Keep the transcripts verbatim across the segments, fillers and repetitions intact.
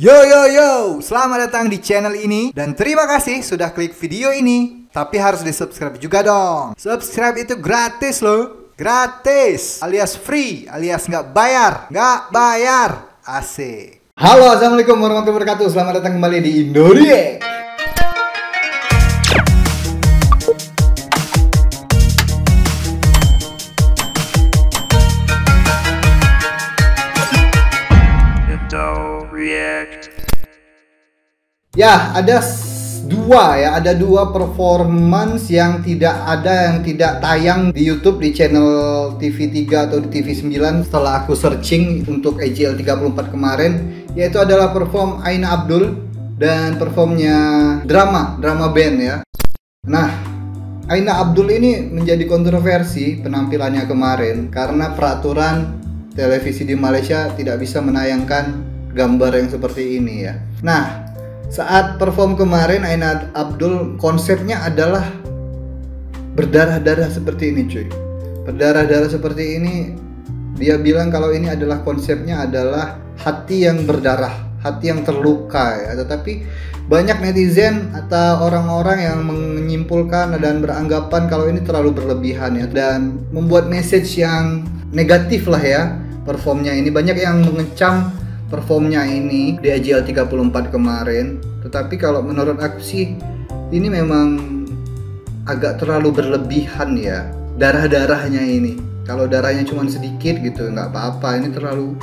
Yo yo yo, selamat datang di channel ini dan terima kasih sudah klik video ini. Tapi harus di subscribe juga dong. Subscribe itu gratis loh, gratis alias free, alias nggak bayar, nggak bayar. Asik. Halo, assalamualaikum warahmatullahi wabarakatuh. Selamat datang kembali di Indoriek. Ya, ada dua ya, ada dua performance yang tidak ada yang tidak tayang di YouTube di channel T V tiga atau di T V sembilan setelah aku searching untuk E J L tiga puluh empat kemarin, yaitu adalah perform Aina Abdul dan performnya drama, drama band ya. Nah, Aina Abdul ini menjadi kontroversi penampilannya kemarin karena peraturan televisi di Malaysia tidak bisa menayangkan gambar yang seperti ini ya. Nah, saat perform kemarin Aina Abdul konsepnya adalah berdarah-darah seperti ini cuy. Berdarah-darah seperti ini, dia bilang kalau ini adalah konsepnya adalah hati yang berdarah, hati yang terluka ya. Tetapi banyak netizen atau orang-orang yang menyimpulkan dan beranggapan kalau ini terlalu berlebihan ya, dan membuat message yang negatif lah ya performnya ini. Banyak yang mengecam performnya ini di E J L tiga puluh empat kemarin, tetapi kalau menurut aku sih ini memang agak terlalu berlebihan ya darah-darahnya ini. Kalau darahnya cuma sedikit gitu nggak apa-apa, ini terlalu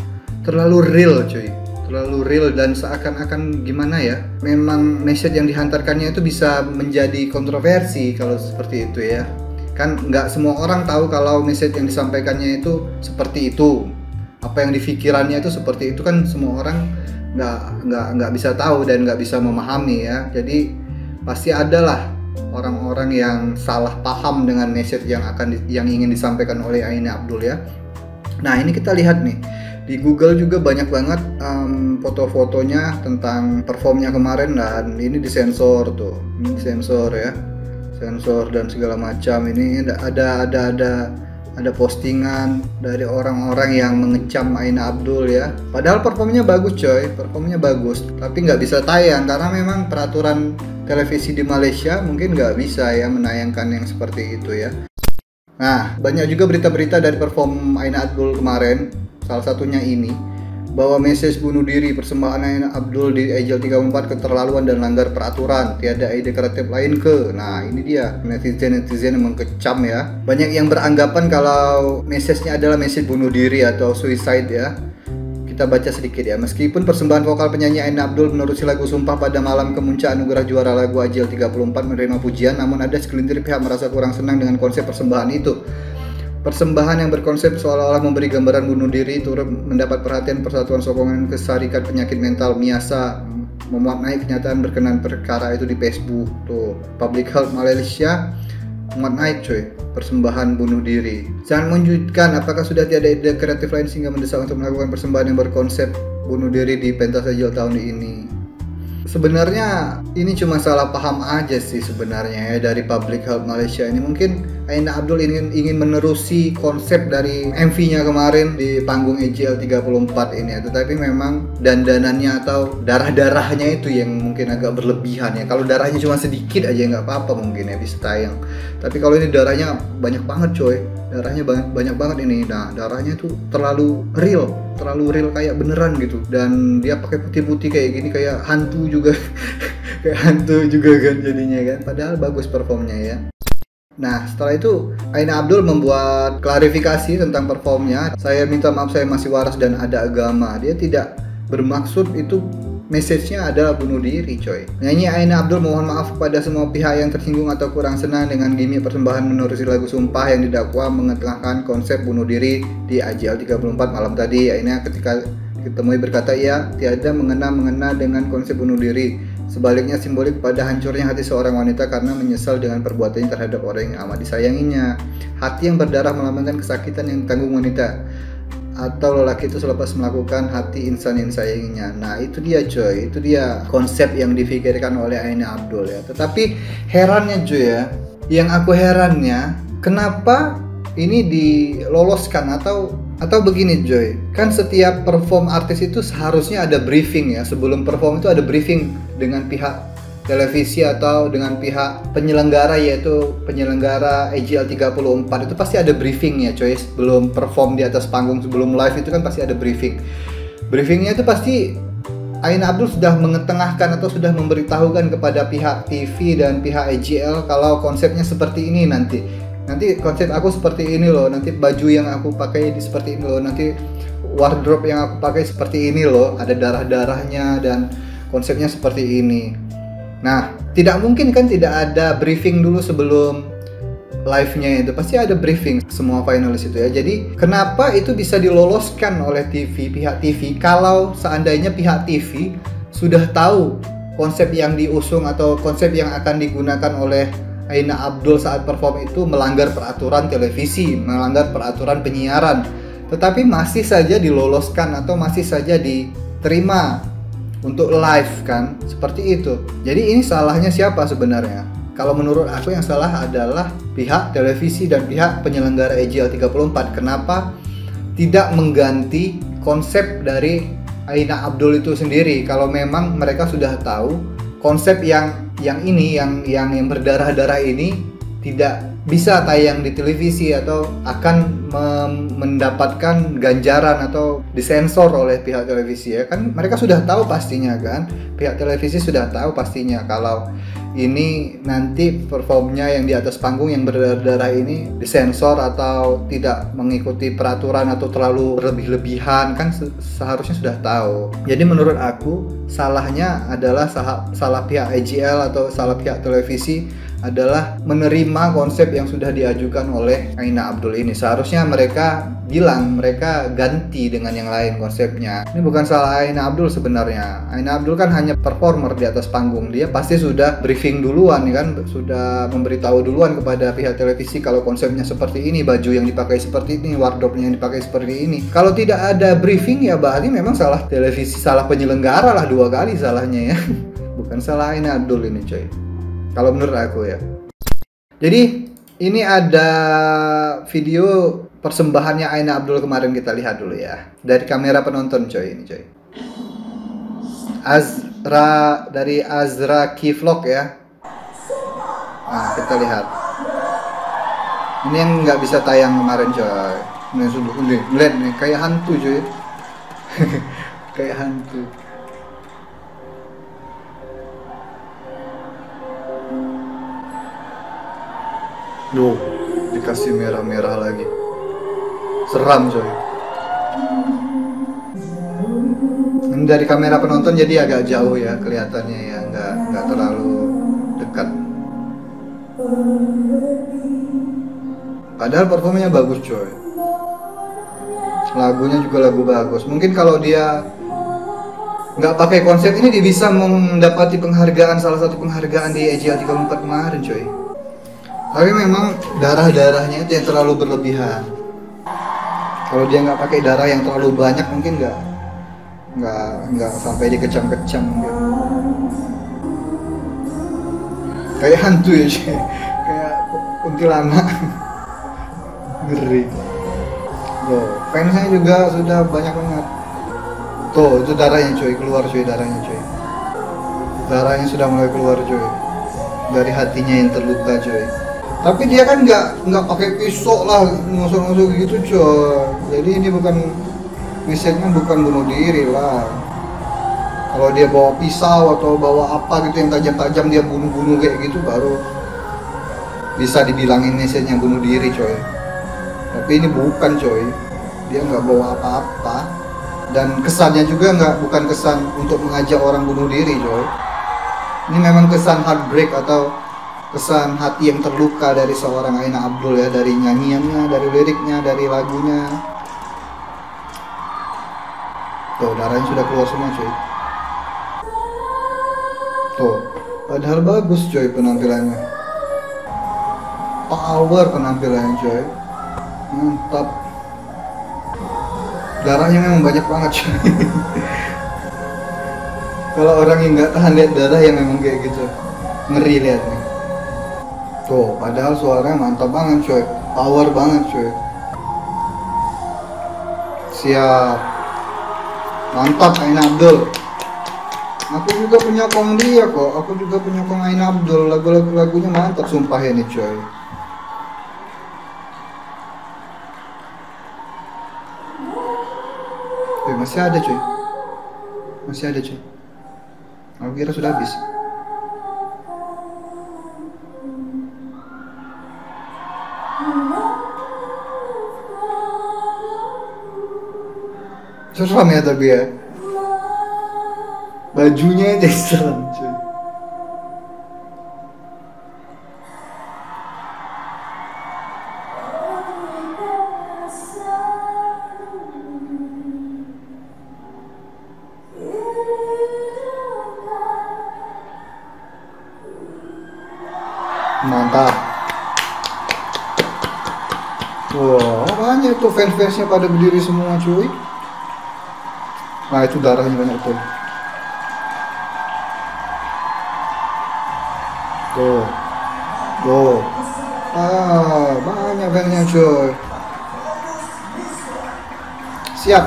terlalu real cuy, terlalu real dan seakan-akan gimana ya, memang message yang dihantarkannya itu bisa menjadi kontroversi kalau seperti itu ya. Kan nggak semua orang tahu kalau message yang disampaikannya itu seperti itu, apa yang dipikirannya itu seperti itu, kan semua orang nggak nggak nggak bisa tahu dan nggak bisa memahami ya. Jadi pasti adalah orang-orang yang salah paham dengan message yang akan yang ingin disampaikan oleh Aina Abdul ya. Nah, ini kita lihat nih di Google juga banyak banget um, foto-fotonya tentang performnya kemarin, dan ini disensor tuh, ini sensor ya, sensor dan segala macam. Ini ada ada ada, ada ada postingan dari orang-orang yang mengecam Aina Abdul ya. Padahal performnya bagus coy, performnya bagus, tapi nggak bisa tayang karena memang peraturan televisi di Malaysia mungkin nggak bisa ya menayangkan yang seperti itu ya. Nah, banyak juga berita-berita dari perform Aina Abdul kemarin, salah satunya ini, bahwa message bunuh diri persembahan Aina Abdul di E J L tiga puluh empat keterlaluan dan langgar peraturan, tiada ide kreatif lain ke. Nah, ini dia netizen-netizen yang mengecam ya. Banyak yang beranggapan kalau message-nya adalah message bunuh diri atau suicide ya. Kita baca sedikit ya. Meskipun persembahan vokal penyanyi Aina Abdul menuruti lagu Sumpah pada malam kemuncaan anugerah juara lagu E J L tiga puluh empat menerima pujian, namun ada segelintir pihak merasa kurang senang dengan konsep persembahan itu. Persembahan yang berkonsep seolah-olah memberi gambaran bunuh diri turut mendapat perhatian Persatuan Sokongan Kesarikan Penyakit Mental MIASA memaknai kenyataan berkenaan perkara itu di Facebook tuh. Public Health Malaysia memaknai cuy persembahan bunuh diri. Jangan menunjukkan apakah sudah tiada ide kreatif lain sehingga mendesak untuk melakukan persembahan yang berkonsep bunuh diri di pentas E J L tahun ini. Sebenarnya ini cuma salah paham aja sih sebenarnya ya dari Public Health Malaysia ini. Mungkin Aina Abdul ingin ingin menerusi konsep dari M V-nya kemarin di panggung E J L tiga puluh empat ini ya. Tetapi memang dandanannya atau darah-darahnya itu yang mungkin agak berlebihan ya. Kalau darahnya cuma sedikit aja nggak apa-apa mungkin ya bisa tayang. Tapi kalau ini darahnya banyak banget coy. Darahnya banyak, banyak banget ini. Nah, darahnya tuh terlalu real, terlalu real kayak beneran gitu. Dan dia pakai putih-putih kayak gini, kayak hantu juga. Kayak hantu juga kan jadinya kan. Padahal bagus performnya ya. Nah, setelah itu Aina Abdul membuat klarifikasi tentang performnya. Saya minta maaf, saya masih waras dan ada agama. Dia tidak bermaksud itu message-nya adalah bunuh diri coy. Penyanyi Aina Abdul mohon maaf kepada semua pihak yang tersinggung atau kurang senang dengan gimmick persembahan menerusi lagu Sumpah yang didakwa mengetengahkan konsep bunuh diri di E J L tiga puluh empat malam tadi. Aina ketika ditemui berkata, ia tiada mengena-mengena dengan konsep bunuh diri. Sebaliknya simbolik pada hancurnya hati seorang wanita karena menyesal dengan perbuatannya terhadap orang yang amat disayanginya. Hati yang berdarah melambangkan kesakitan yang ditanggung wanita atau lelaki itu selepas melakukan hati insan yang disayanginya. Nah, itu dia coy, itu dia konsep yang difikirkan oleh Aina Abdul ya. Tetapi herannya cuy ya, yang aku herannya kenapa ini diloloskan atau Atau begini Joy, kan setiap perform artis itu seharusnya ada briefing ya, sebelum perform itu ada briefing dengan pihak televisi atau dengan pihak penyelenggara, yaitu penyelenggara A G L tiga puluh empat itu pasti ada briefingnya coy. Sebelum perform di atas panggung, sebelum live itu kan pasti ada briefing. Briefingnya itu pasti Aina Abdul sudah mengetengahkan atau sudah memberitahukan kepada pihak T V dan pihak A G L kalau konsepnya seperti ini nanti. Nanti konsep aku seperti ini loh, nanti baju yang aku pakai ini seperti ini loh, nanti wardrobe yang aku pakai seperti ini loh, ada darah-darahnya dan konsepnya seperti ini. Nah, tidak mungkin kan tidak ada briefing dulu sebelum live-nya itu. Pasti ada briefing semua finalis itu ya. Jadi, kenapa itu bisa diloloskan oleh T V, pihak T V, kalau seandainya pihak T V sudah tahu konsep yang diusung atau konsep yang akan digunakan oleh Aina Abdul saat perform itu melanggar peraturan televisi, melanggar peraturan penyiaran. Tetapi masih saja diloloskan atau masih saja diterima untuk live kan, seperti itu. Jadi ini salahnya siapa sebenarnya? Kalau menurut aku yang salah adalah pihak televisi dan pihak penyelenggara A G L tiga puluh empat. Kenapa tidak mengganti konsep dari Aina Abdul itu sendiri? Kalau memang mereka sudah tahu konsep yang yang ini, yang yang yang berdarah-darah ini tidak bisa tayang di televisi atau akan mendapatkan ganjaran atau disensor oleh pihak televisi ya kan, mereka sudah tahu pastinya kan, pihak televisi sudah tahu pastinya kalau ini nanti performnya yang di atas panggung yang berdarah-darah ini disensor atau tidak mengikuti peraturan atau terlalu berlebih-lebihan kan, seharusnya sudah tahu. Jadi menurut aku salahnya adalah salah, salah pihak A G L atau salah pihak televisi adalah menerima konsep yang sudah diajukan oleh Aina Abdul ini. Seharusnya mereka bilang, mereka ganti dengan yang lain konsepnya. Ini bukan salah Aina Abdul sebenarnya. Aina Abdul kan hanya performer di atas panggung, dia pasti sudah briefing duluan kan, sudah memberitahu duluan kepada pihak televisi kalau konsepnya seperti ini, baju yang dipakai seperti ini, wardrobe-nya yang dipakai seperti ini. Kalau tidak ada briefing ya berarti memang salah televisi, salah penyelenggara lah, dua kali salahnya ya. Bukan salah Aina Abdul ini coy, kalau menurut aku ya. Jadi ini ada video persembahannya Aina Abdul kemarin, kita lihat dulu ya. Dari kamera penonton coy ini coy. Azra dari Azra Key Vlog ya. Nah, kita lihat. Ini yang nggak bisa tayang kemarin coy. Ini sudah ngeliat nih kayak hantu coy. Kayak hantu. Duh, dikasih merah-merah lagi. Seram coy. Ini dari kamera penonton jadi agak jauh ya kelihatannya ya, nggak nggak terlalu dekat. Padahal performanya bagus coy. Lagunya juga lagu bagus. Mungkin kalau dia nggak pakai konsep ini dia bisa mendapati penghargaan, salah satu penghargaan di A G L tiga puluh empat kemarin coy. Tapi memang darah-darahnya itu yang terlalu berlebihan. Kalau dia nggak pakai darah yang terlalu banyak mungkin nggak nggak nggak sampai dikecam-kecam gitu. Kayak hantu ya sih, kayak kuntilanak. Ngeri. Loh, fansnya juga sudah banyak banget. Tuh, itu darahnya cuy, keluar cuy darahnya cuy. Darahnya sudah mulai keluar cuy. Dari hatinya yang terluka cuy. Tapi dia kan nggak nggak pakai pisau lah, ngusuk-ngusuk gitu coy. Jadi ini bukan, misalnya bukan bunuh diri lah. Kalau dia bawa pisau atau bawa apa gitu yang tajam-tajam dia bunuh-bunuh kayak gitu baru bisa dibilangin misalnya bunuh diri coy. Tapi ini bukan coy, dia nggak bawa apa-apa dan kesannya juga nggak, bukan kesan untuk mengajak orang bunuh diri coy. Ini memang kesan heartbreak atau kesan hati yang terluka dari seorang Aina Abdul ya, dari nyanyiannya, dari liriknya, dari lagunya. Tuh, darahnya sudah keluar semua cuy. Tuh, padahal bagus cuy penampilannya. Power penampilannya cuy. Mantap. Darahnya memang banyak banget cuy. Kalau orang yang nggak tahan lihat darah yang memang kayak gitu, ngeri liatnya. Tuh, padahal suaranya mantap banget coy, power banget coy. Siap. Mantap Ain Abdul. Aku juga punya kong dia kok. Aku juga punya kong Ain Abdul. Lagu-lagu-lagunya mantap sumpah ini coy. Eh, masih ada coy. Masih ada coy. Aku kira sudah habis. Seram ya tapi ya. Bajunya aja seram cuy. Mantap. Wow, banyak tuh fans-fansnya pada berdiri semua cuy. Nah itu darahnya banyak tuh. Tuh. Tuh. Ah, banyak fansnya cuy. Siap.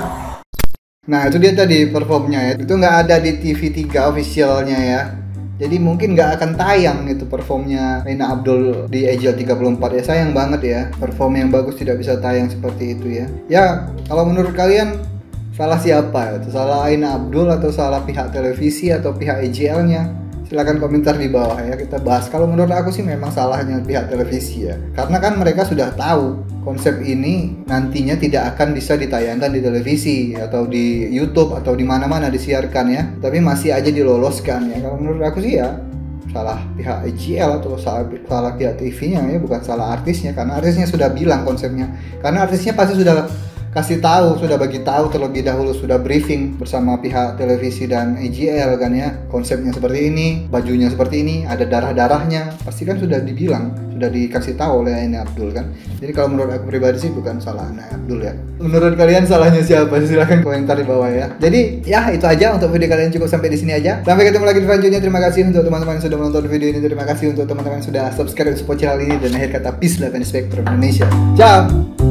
Nah itu dia tadi performnya ya. Itu nggak ada di T V tiga officialnya ya. Jadi mungkin nggak akan tayang itu performnya Aina Abdul di Agile tiga puluh empat ya. Sayang banget ya, perform yang bagus tidak bisa tayang seperti itu ya. Ya kalau menurut kalian salah siapa? Salah Aina Abdul atau salah pihak televisi atau pihak A J L-nya? Silahkan komentar di bawah ya, kita bahas. Kalau menurut aku sih memang salahnya pihak televisi ya, karena kan mereka sudah tahu konsep ini nantinya tidak akan bisa ditayangkan di televisi atau di YouTube atau di mana-mana disiarkan ya, tapi masih aja diloloskan ya. Kalau menurut aku sih ya salah pihak A J L atau salah, salah pihak T V-nya ya, bukan salah artisnya, karena artisnya sudah bilang konsepnya, karena artisnya pasti sudah kasih tahu, sudah bagi tahu terlebih dahulu, sudah briefing bersama pihak televisi dan A J L kan ya, konsepnya seperti ini, bajunya seperti ini, ada darah-darahnya, pasti kan sudah dibilang, sudah dikasih tahu oleh Aina Abdul kan. Jadi kalau menurut aku pribadi sih bukan salah Aina Abdul ya. Menurut kalian salahnya siapa? Silahkan komentar di bawah ya. Jadi ya itu aja untuk video kalian, cukup sampai di sini aja. Sampai ketemu lagi di selanjutnya. Terima kasih untuk teman-teman yang sudah menonton video ini, terima kasih untuk teman-teman yang sudah subscribe support channel ini, dan akhir kata peace love and respect from Indonesia. Ciao.